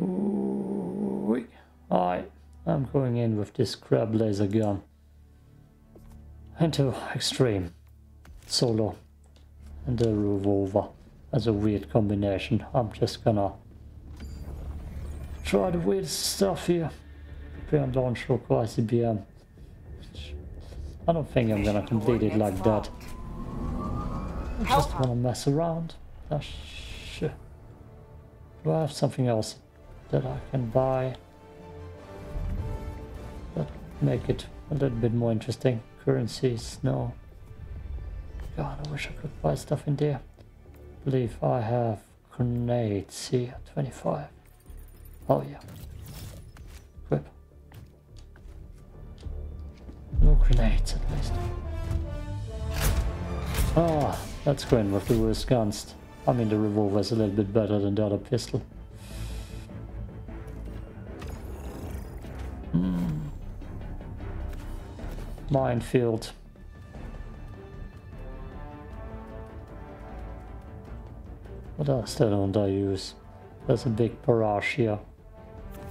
Alright, I'm going in with this crab laser gun. Into extreme. Solo. And a revolver. That's a weird combination. I'm just gonna try the weird stuff here. Prepare and launch local ICBM. I don't think I'm gonna complete it like that. I just wanna mess around. Do I have something else that I can buy? That make it a little bit more interesting. Currencies, no. God, I wish I could buy stuff in there. I believe I have grenades here, 25. Oh yeah. Equip. No grenades at least. Ah, that's going with the worst guns. I mean, the revolver is a little bit better than the other pistol. Minefield. What else don't I use? There's a big barrage here.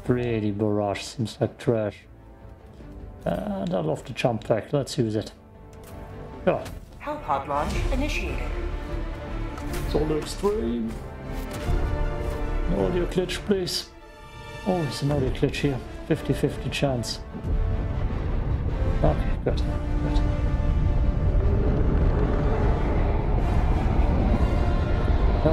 Pretty barrage, seems like trash. And I love the jump pack, let's use it. Yeah. Hellpod launch initiated. Solo extreme. An audio glitch, please. Oh, it's an audio glitch here. 50-50 chance. Okay, good, good. Ah.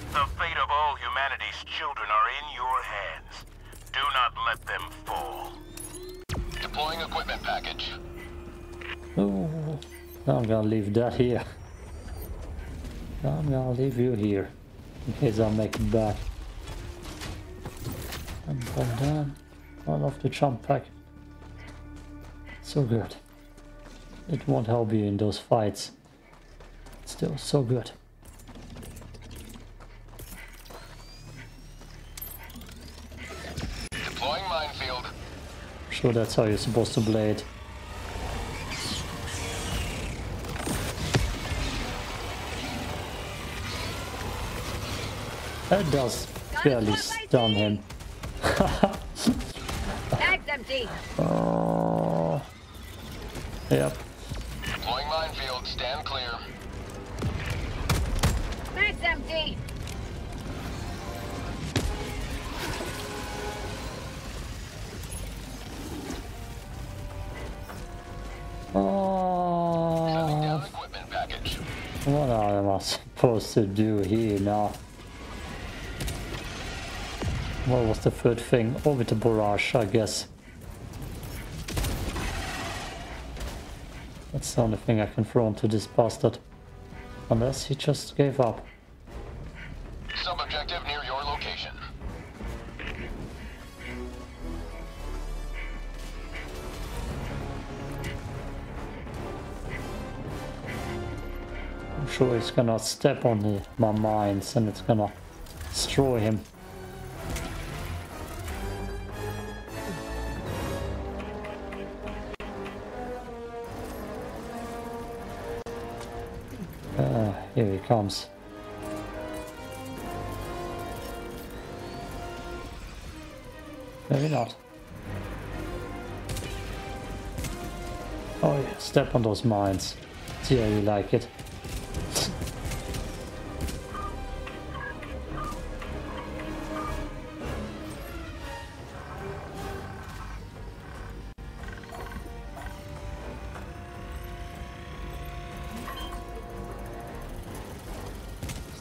The fate of all humanity's children are in your hands. Do not let them fall. Deploying equipment package. Oh, I'm gonna leave that here. I'm gonna leave you here, in case I make it back. And then down. I love the jump pack. So good. It won't help you in those fights. It's still so good. Deploying minefield. I'm sure that's how you're supposed to play it. That does barely stun him. Bag's empty. Oh. Yep. Deploying minefield, stand clear. Bag's empty. Oh. Sending down equipment package. What am I supposed to do here now? What was the third thing? Orbital barrage, I guess. That's the only thing I can throw onto this bastard. Unless he just gave up. Sub-objective near your location. I'm sure he's gonna step on my mines and it's gonna destroy him. Here he comes. Maybe not. Oh yeah, step on those mines. See how you like it.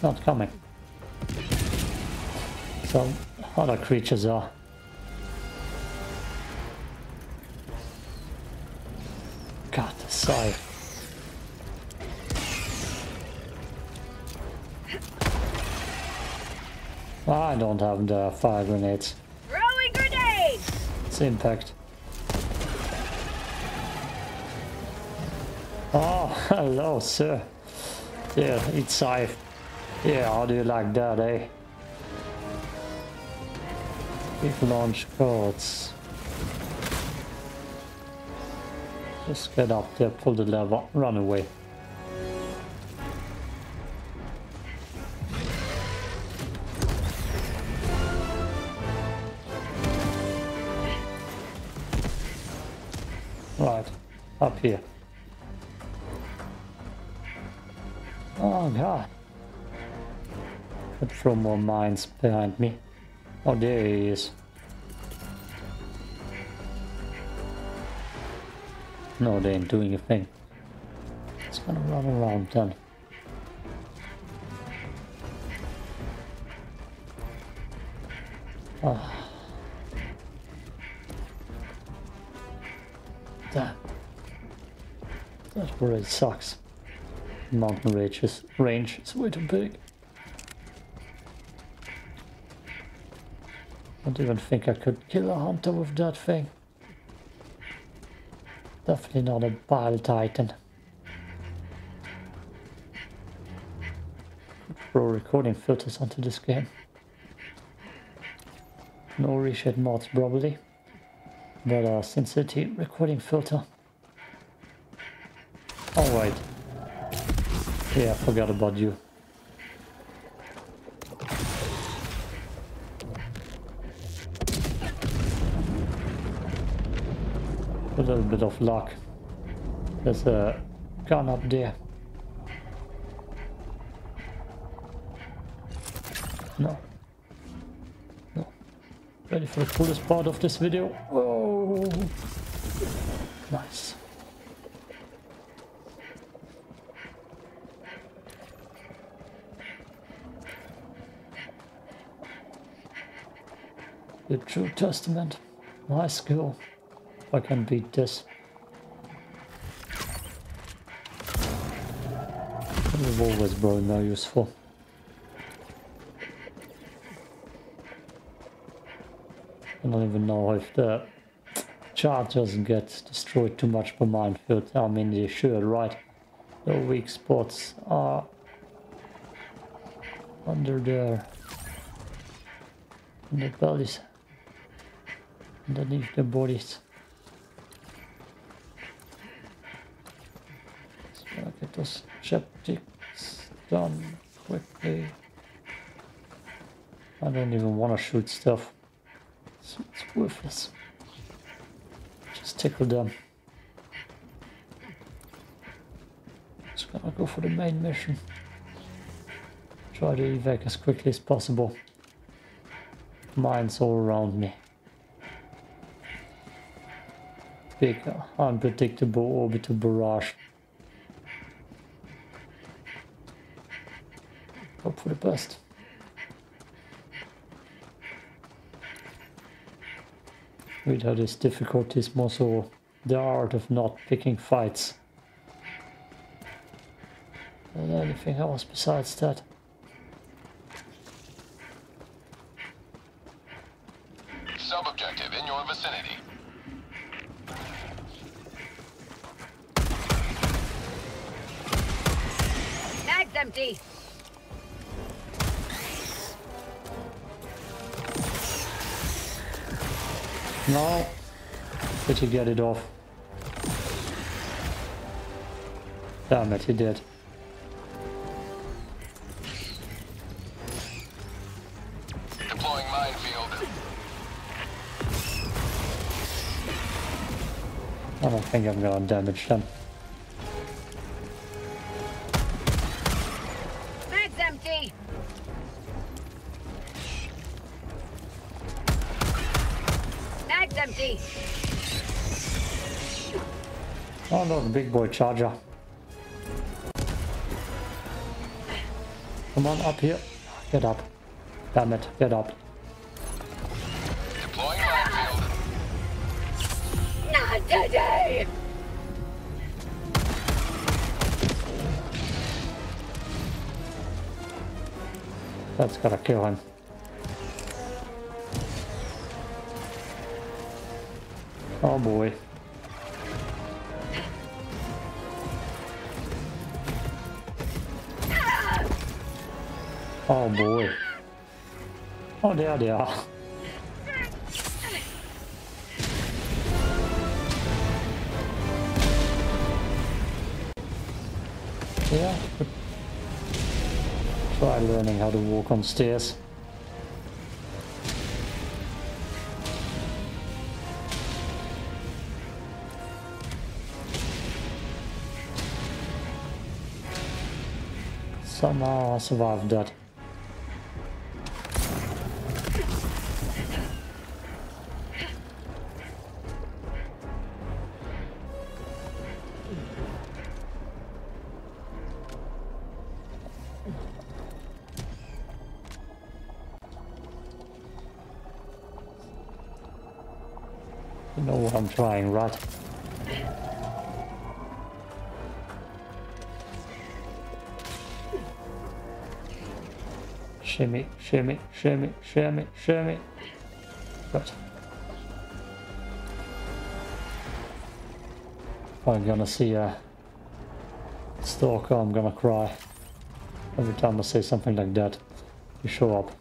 Not coming. Some other creatures are. God, the side. I don't have the fire grenades. Throwing grenades! It's impact. Oh, hello, sir. Yeah, it's safe. Yeah, how do you like that, eh? We've launched codes. Just get up there, pull the lever, run away. Right, up here. Oh god. Could throw more mines behind me. Oh, there he is. No, they ain't doing a thing. It's gonna run around then. Oh. Damn. That really sucks. Mountain range is way too big. I don't even think I could kill a hunter with that thing. Definitely not a bile titan. Throw recording filters onto this game. No reshade mods probably. But Sincerity recording filter. Alright. Yeah, I forgot about you. A little bit of luck. There's a gun up there. No. No. Ready for the coolest part of this video? Whoa! Nice. The true testament. Nice skill. I can beat this. The revolver's probably now useful. I don't even know if the charge doesn't get destroyed too much by minefield. I mean, they should, right? The weak spots are under there. In the bellies. Underneath the bodies. Get those chapsticks done quickly. I don't even want to shoot stuff. It's worthless. Just tickle them. Just gonna go for the main mission. Try to evac as quickly as possible. Mines all around me. Big, unpredictable orbital barrage. Hope for the best. Without its difficulties, more so the art of not picking fights. And anything else besides that. Sub-objective in your vicinity. Bag's empty. No, did he get it off? Damn it, he did. Deploying minefield. I don't think I'm gonna damage them. Bag's empty. Empty. Oh no, the big boy charger. Come on, up here. Get up. Damn it, get up. Deploying minefield. Not today. That's gotta kill him. Oh boy. Oh boy. Oh, there they are. here. Try learning how to walk on stairs. Somehow I survived that. You know what I'm trying, right? Shimmy, shimmy, shimmy, shimmy, shimmy. Right. If I'm gonna see a stalker, I'm gonna cry. Every time I say something like that, you show up.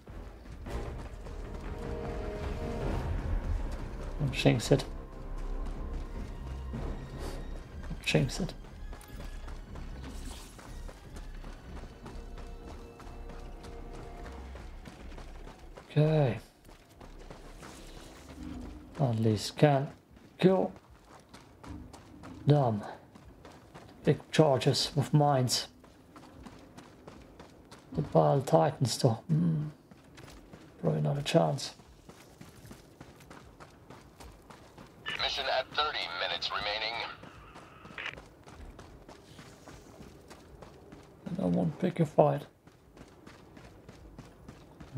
Jinx it. Jinx it. Okay. At least can go. Done. Big charges with mines. The pile tightens though. Probably not a chance. At 30 minutes remaining. I don't want to pick a fight.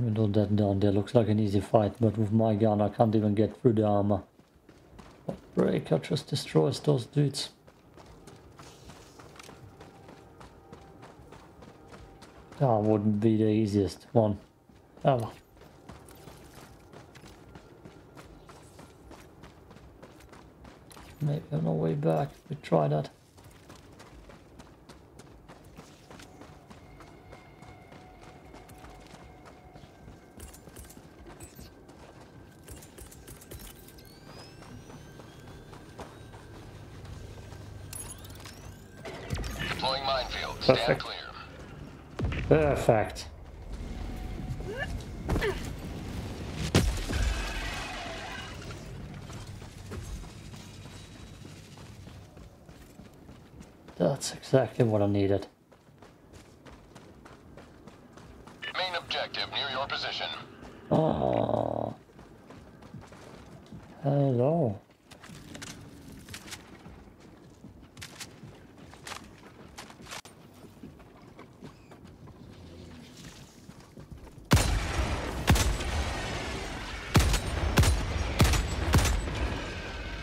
Even though that down there looks like an easy fight, but with my gun I can't even get through the armor. That breaker just destroys those dudes. That wouldn't be the easiest one ever. Maybe on our way back, we try that. Deploying minefield. Perfect. Stand clear. Perfect. That's exactly what I needed. Main objective near your position. Oh. Hello.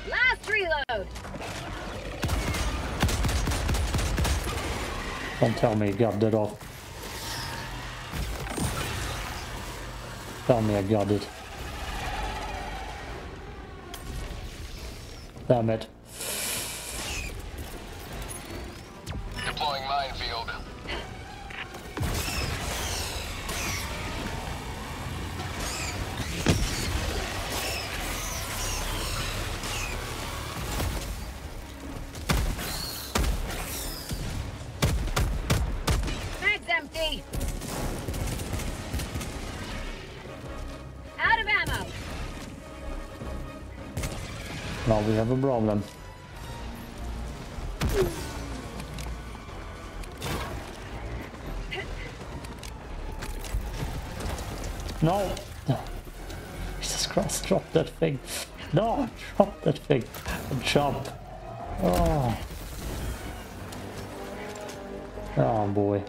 Last reload. Don't tell me you got that off. Tell me I got it. Damn it. Deploying minefield. Now we have a problem. No! Jesus Christ, drop that thing. No, drop that thing. Jump. Oh. Oh boy.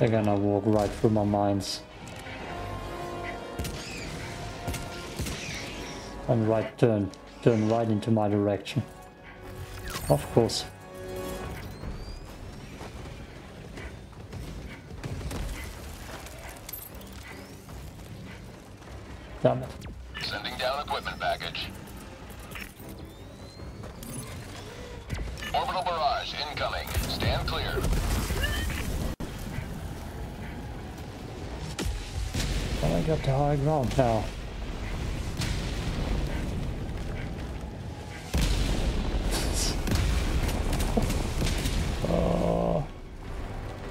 They're gonna walk right through my mines. And right turn. Turn right into my direction. Of course. Damn it. Sending down equipment package. Orbital barrage incoming. Stand clear. Well, I got to high ground now.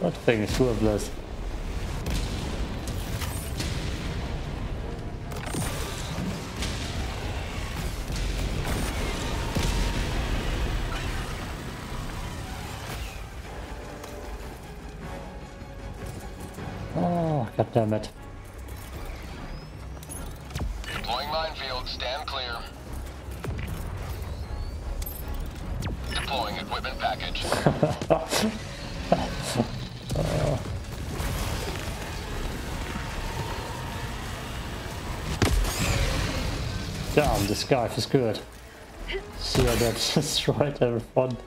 What the fuck is two of those? Oh, goddammit. Deploying minefield, stand clear. Deploying equipment package. Damn, this guy is good. See how that destroyed everyone.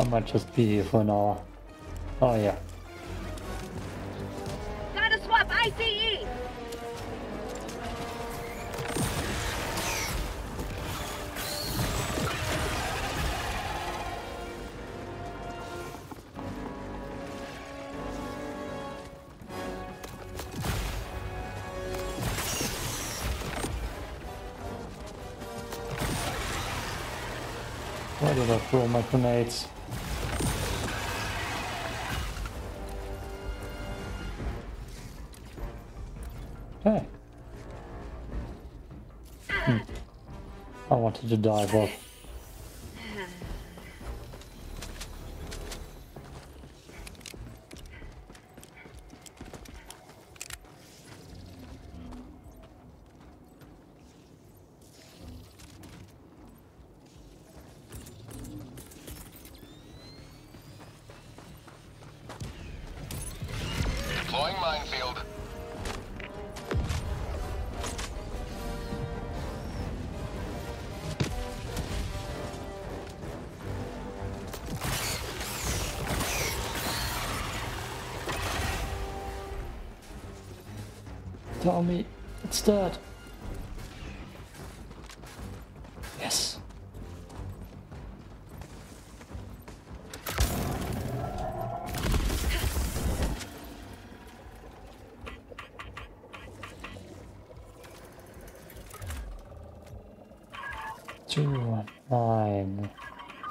I might just be here for an hour. Oh yeah. Gotta swap ICE! Why did I throw my grenades? Okay. I wanted to dive off. Deploying minefield. Tell me, it's dead. Yes. Two, 9,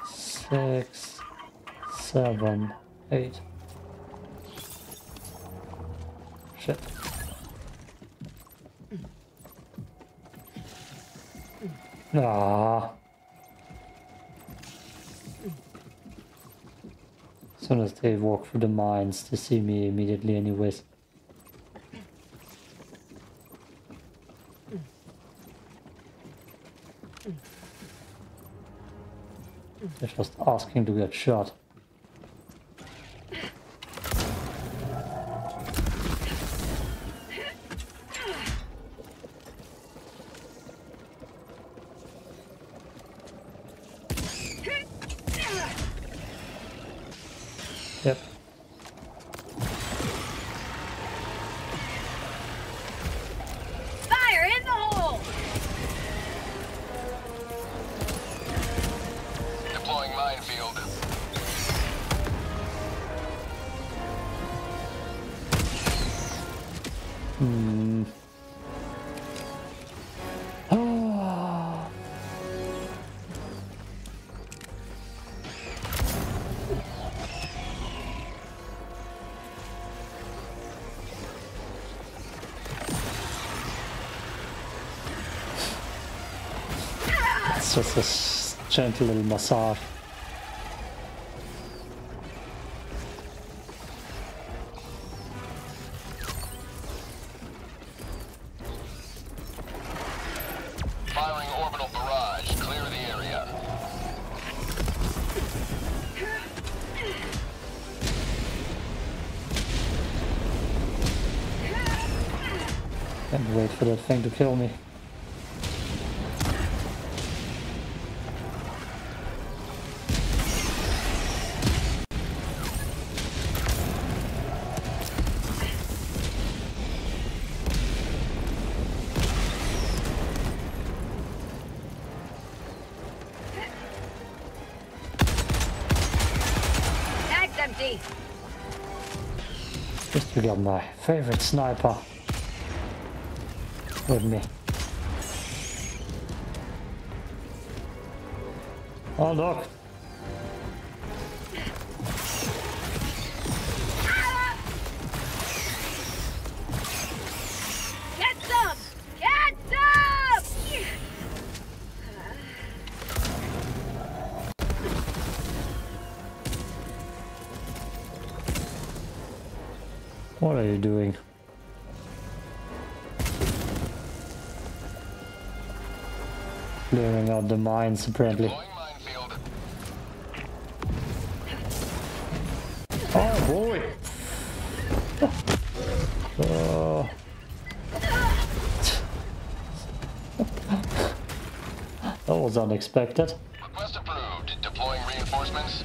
6, 7, 8. Shit. Ah. As soon as they walk through the mines, they see me immediately anyways. They're just asking to get shot. Yep. Fire in the hole. Deploying minefield. Just a gentle little massage. Firing orbital barrage, clear the area. Can't wait for that thing to kill me. Just to get my favorite sniper with me. Oh, look. What are you doing? Clearing out the mines, apparently. Oh boy! Oh. That was unexpected. Request approved. Deploying reinforcements.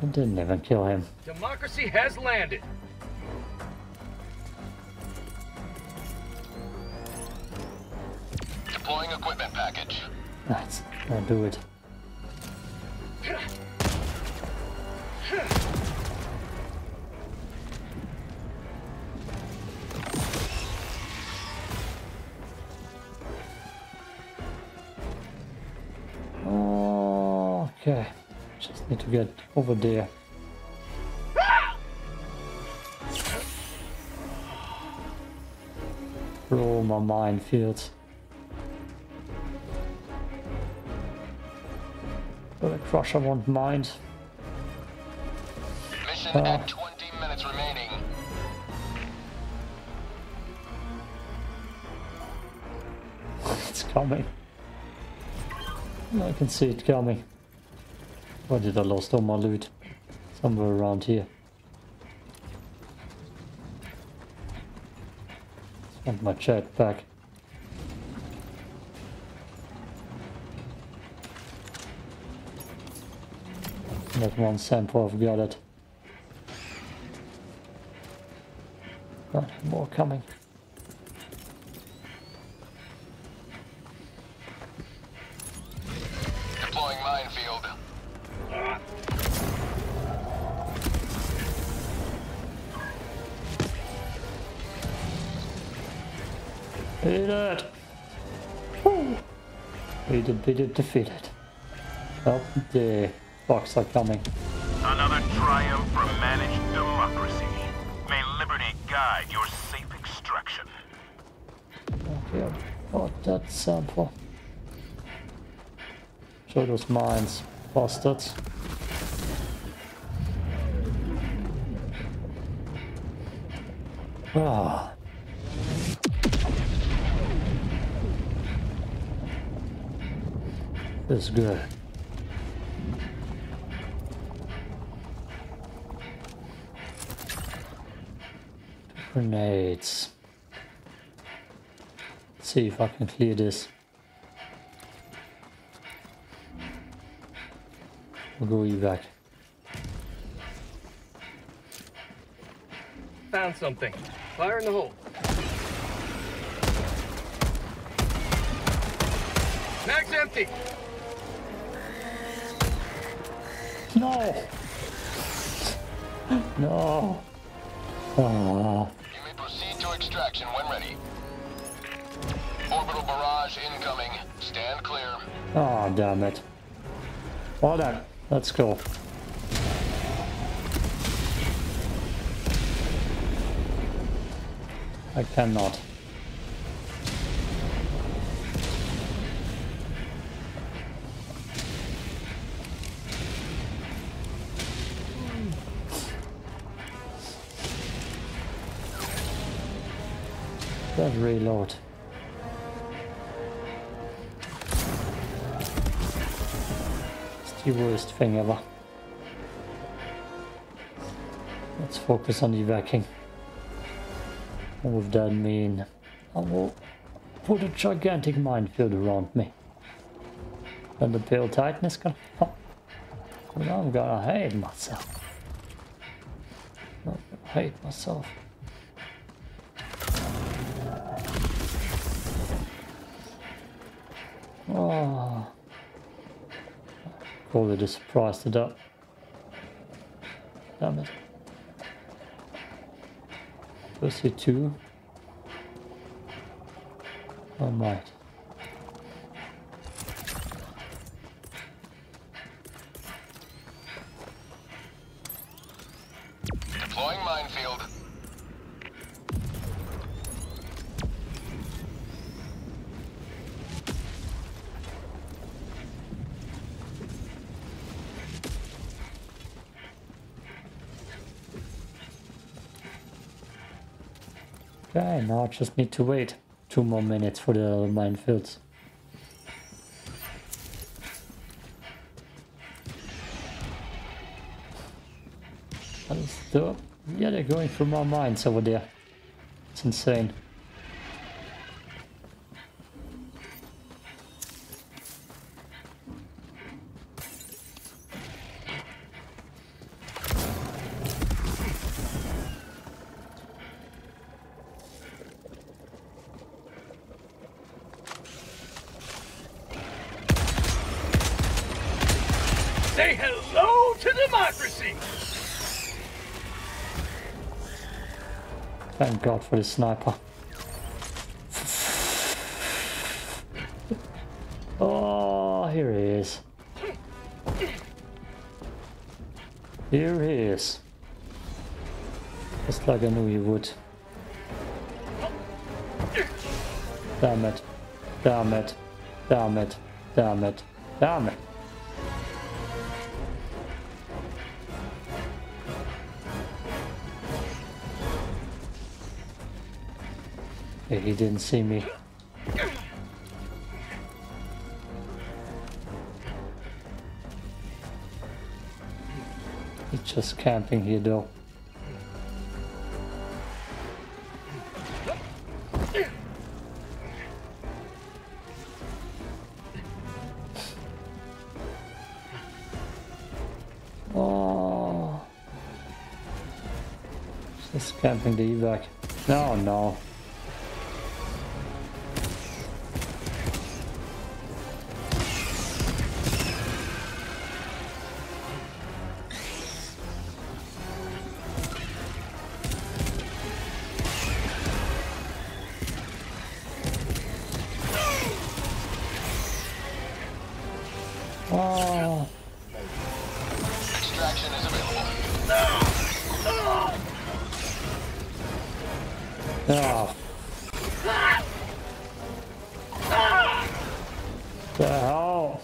I didn't even kill him. Democracy has landed. Deploying equipment package. That's... I'll do it. Okay. Just need to get over there. Roll my minefields. But a crusher won't mind. Mission at 20 minutes remaining. It's coming. I can see it coming. Where did I lost all my loot? Somewhere around here. And my jetpack. That one sample I've got it. But more coming. Deploying minefield. Beat it! Woo. Beat it, defeat it. Up the box are coming. Another triumph for managed democracy. May liberty guide your safe extraction. Okay, got that sample. Show those mines, bastards. Ah. This is good. Grenades. Let's see if I can clear this. We'll go evac. Found something. Fire in the hole. Mag's empty. No! No! Oh. You may proceed to extraction when ready. Orbital barrage incoming. Stand clear. Oh, damn it. Well done. Let's go. I cannot. That reload. It's the worst thing ever. Let's focus on evacing. What would that mean? I will put a gigantic minefield around me. And the pale titan is gonna pop. Well, I'm gonna hate myself. I'm gonna hate myself. Oh, probably just priced it up. Damn it. Pussy 2. I might. Deploying minefield. Okay, now I just need to wait 2 more minutes for the minefields. Yeah, they're going through more mines over there. It's insane. Say hello to democracy! Thank God for the sniper. Oh, here he is. Here he is. Just like I knew he would. Damn it. Damn it. Damn it. Damn it. Damn it. He didn't see me. He's just camping here though. Oh, just camping the evac. No, no. Oh. Extraction is available. No! No! Oh. Ah! Ah! The hell?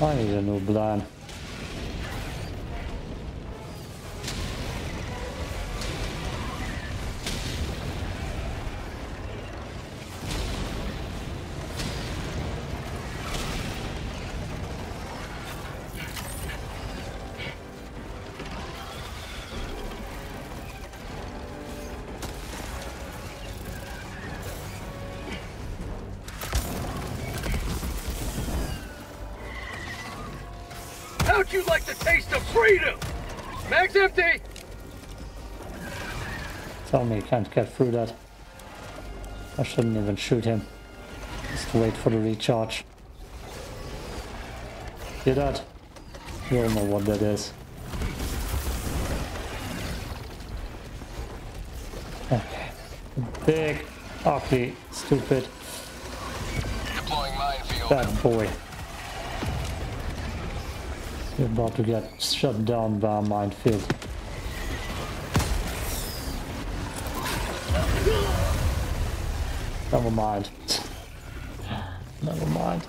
I need a new plan. How'd you like the taste of freedom? Mag's empty! Tell me you can't get through that. I shouldn't even shoot him. Just wait for the recharge. Hear that? You all know what that is. Okay. Big, ugly, stupid. Bad boy. You're about to get shut down by a minefield. Never mind. Never mind.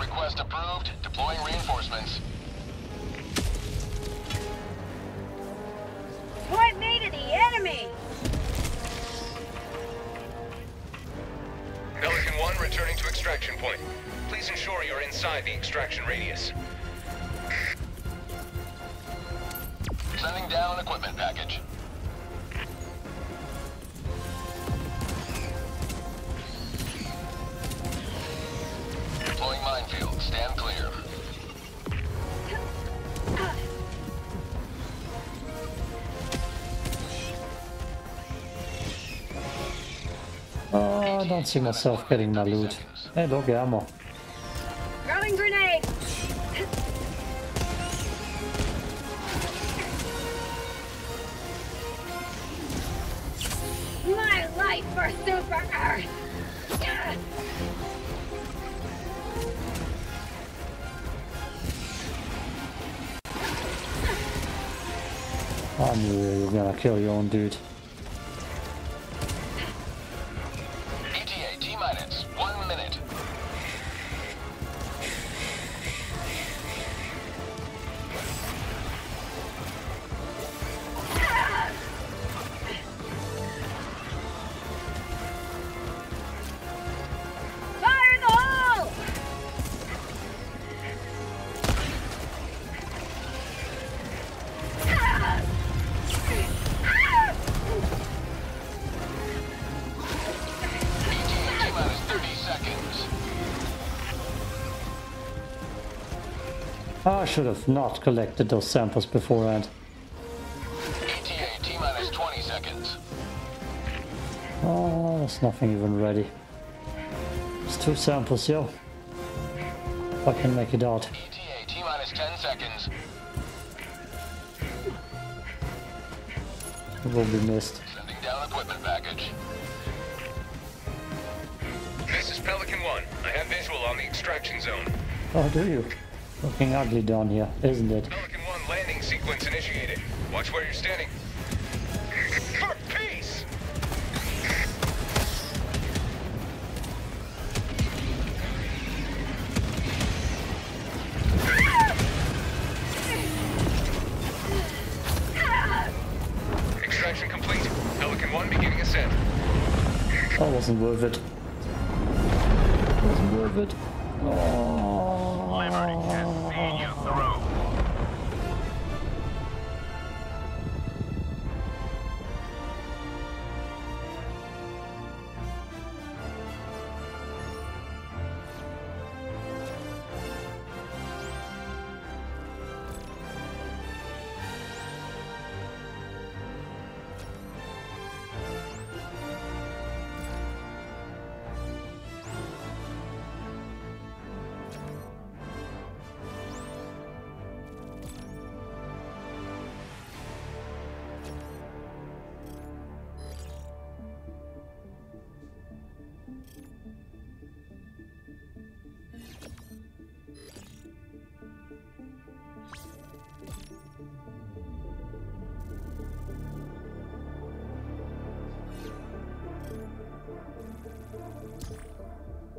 Request approved. Deploying reinforcements. Point me to the enemy! Pelican 1 returning to extraction point. Please ensure you're inside the extraction radius. Sending down equipment package. I don't see myself getting that loot. Hey, dog ammo. Throwing grenade. My life for Super Earth. Yeah. I knew you were gonna kill your own dude. ETA T-minus 1 minute. I should have not collected those samples beforehand. ETA T-minus 20 seconds. Oh, there's nothing even ready. There's 2 samples, yo. If I can make it out. ETA T-minus 10 seconds. It will be missed. Sending down equipment package. This is Pelican 1. I have visual on the extraction zone. Oh, do you? Looking ugly down here, isn't it? Pelican 1 landing sequence initiated. Watch where you're standing. For peace! Extraction complete. Pelican 1 beginning ascent. That wasn't worth it. Wasn't worth it. Oh. Liberty has seen you through.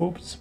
Oops.